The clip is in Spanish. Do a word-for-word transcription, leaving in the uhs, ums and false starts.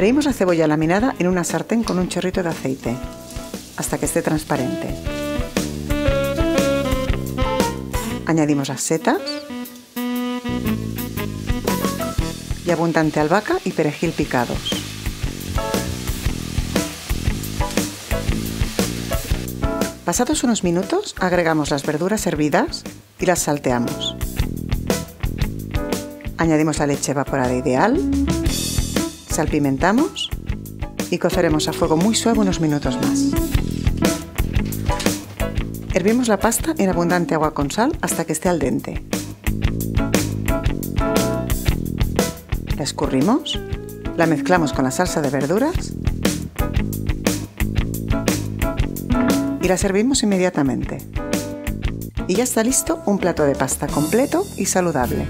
Freímos la cebolla laminada en una sartén con un chorrito de aceite, hasta que esté transparente. Añadimos las setas y abundante albahaca y perejil picados. Pasados unos minutos, agregamos las verduras hervidas y las salteamos. Añadimos la leche evaporada ideal, salpimentamos y coceremos a fuego muy suave unos minutos más. Hervimos la pasta en abundante agua con sal hasta que esté al dente. La escurrimos, la mezclamos con la salsa de verduras y la servimos inmediatamente. Y ya está listo un plato de pasta completo y saludable.